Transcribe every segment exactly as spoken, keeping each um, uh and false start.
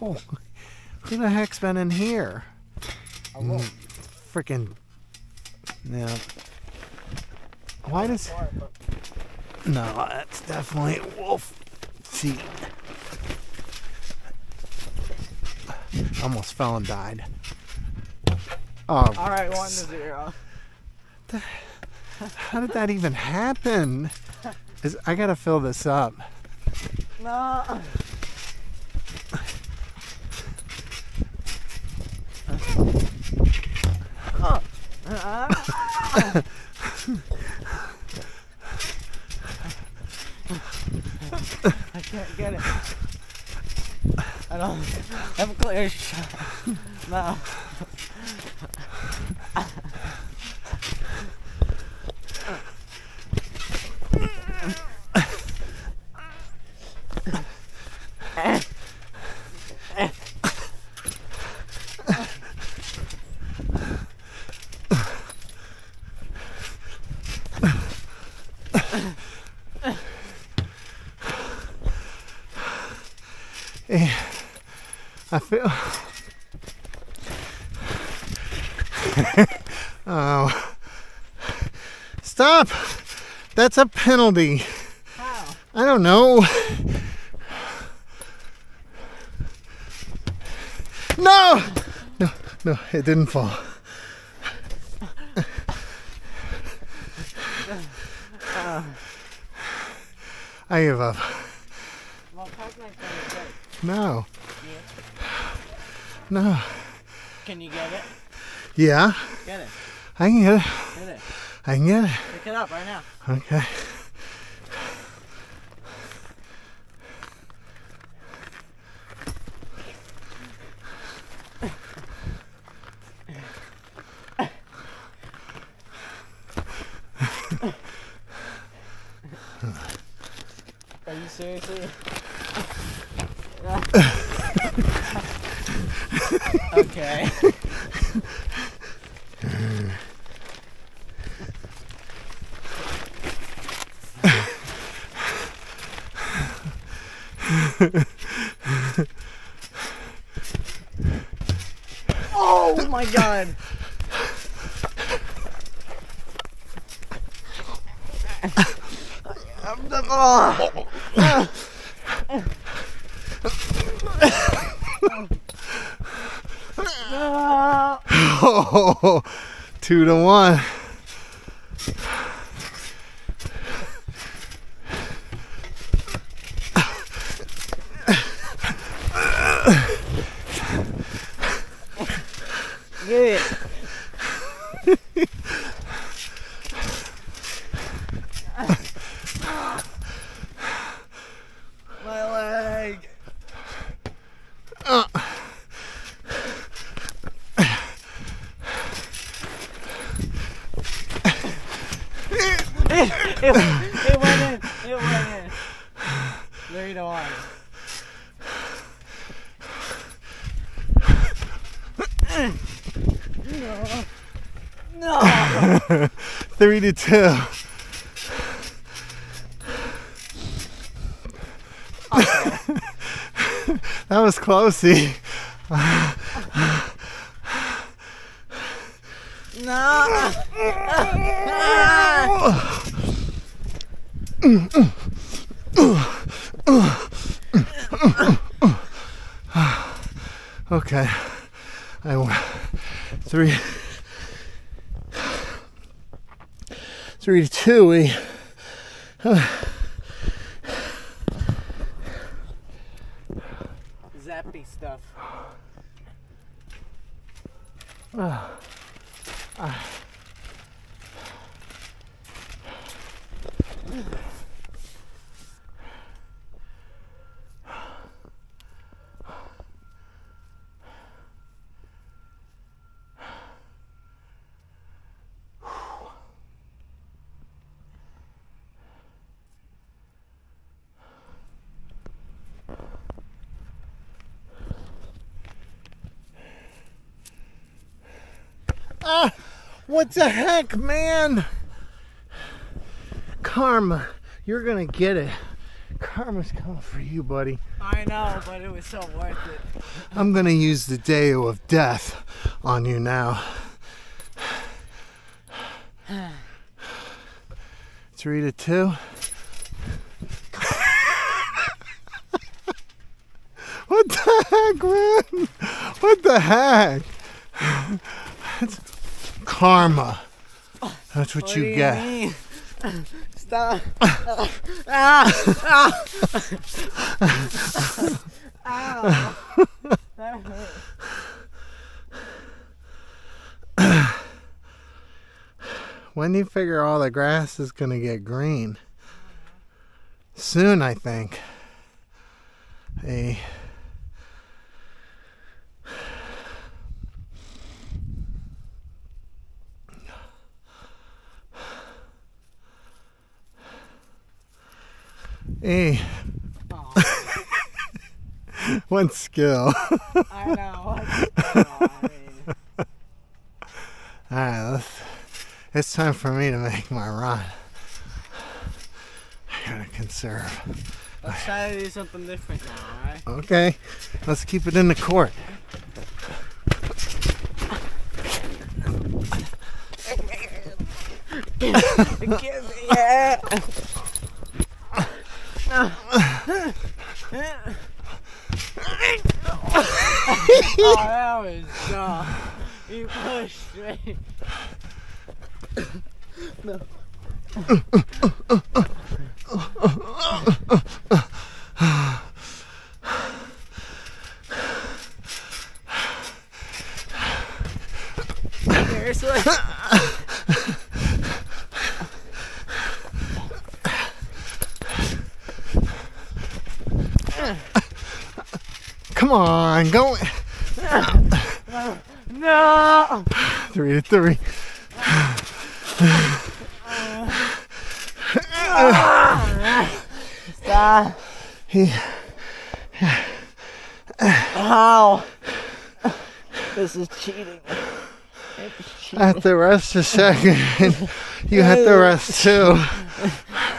Oh, who the heck's been in here? I won't. Freaking. No. Why does. No, that's definitely wolf feet. Almost fell and died. Oh, alright, one to zero. The... How did that even happen? Is, I gotta fill this up. No. Oh. Uh-huh. I can't get it. I don't have a clear shot. No. I feel. Oh. Stop! That's a penalty. How? I don't know. No! No, no, it didn't fall. I give up. Well, no. No. Can you get it? Yeah. Get it. I can get it. Get it. I can get it. Pick it up right now. Okay. Are you seriously? Okay. Oh my God. I'm done. Oh. Oh, two to one. Good. My leg. Uh. It, it went in. It went in. Three to one. No. No. Three to two. Okay. That was closey. No. No. Okay, I won. Three, three to two. We. Uh. Zappy stuff. Uh. Uh. Ah, what the heck, man? Karma, you're gonna get it. karma's coming for you, buddy. I know, but it was so worth it. I'm gonna use the Deyo of Death on you now. Three to two. What the heck, man? What the heck? That's karma. That's what, what you do you get. Mean? Stop. Ah. Ah. Ow. That hurt. When do you figure all the grass is gonna get green? Soon, I think. A Hey. One skill. I know. I mean. Alright, let's, it's time for me to make my run. I gotta conserve. Let's try to do something different now, alright? Okay. Let's keep it in the court. Yeah. Oh, that was tough. You pushed me. No. Seriously? Come on, go. No. Three to three. Stop. Ow. This is cheating. cheating. At the rest a second. You had the rest too.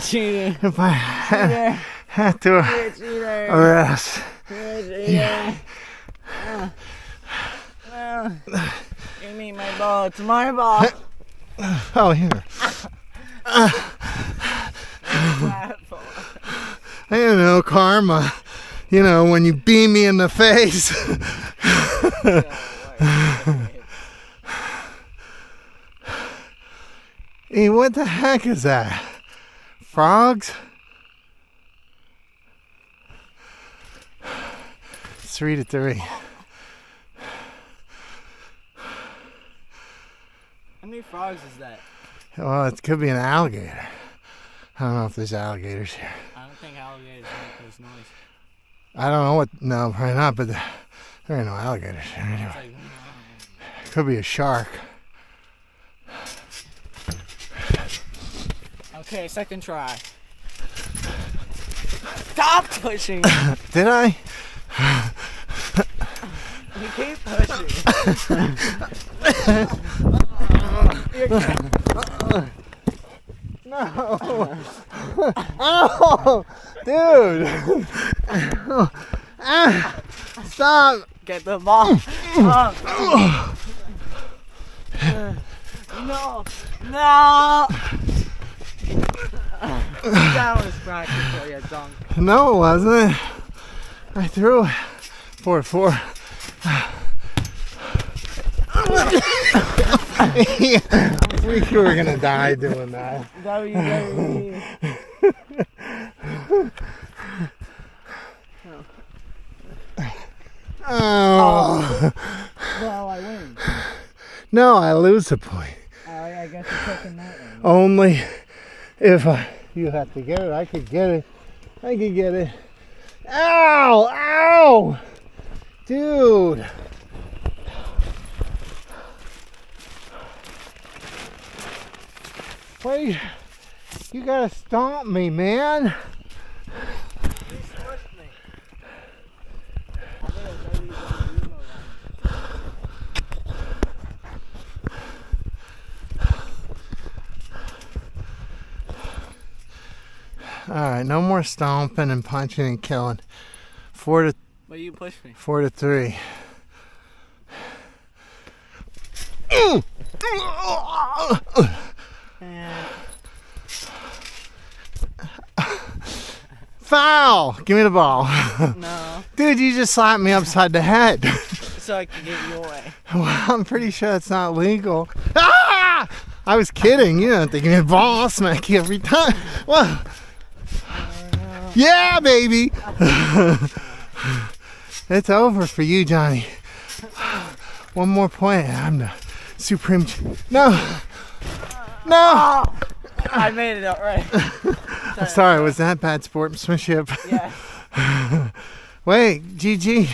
Cheating. If I had, had to arrest. Yeah. Uh, uh, give me my ball. It's my ball. Oh, here. Uh, I don't know, karma. You know, when you beam me in the face. Hey, what the heck is that? Frogs? Three to three. How many frogs is that? Well, it could be an alligator. I don't know if there's alligators here. I don't think alligators make this noise. I don't know what. No, probably not. But there ain't no alligators here anyway. It could be a shark. Okay, second try. Stop pushing. Did I? You keep pushing. No. Oh, dude. Ah, stop. Get the ball. Oh. No. No. That was practical, you dunk. No, it wasn't. I threw it. Four, four. We were gonna die doing that. W W E. Oh. Oh. Well, I win. No, I lose a point. Uh, I guess you're taking that one. Only if I, you have to get it. I could get it. I could get it. Ow! Ow! Dude! Wait, you gotta stomp me, man! You smushed me. Alright, no more stomping and punching and killing. Four to... But you pushed me. Four to three. Yeah. Foul! Give me the ball. No. Dude, you just slapped me upside the head. So I can get you away. Well, I'm pretty sure that's not legal. Ah! I was kidding. You don't think you need a ball. I'll smack you every time. Whoa. Yeah, baby. It's over for you, Johnny. One more point. I'm the supreme. No. No. I made it out right. Sorry. Sorry, was that bad sportsmanship? Yeah. Wait, G G.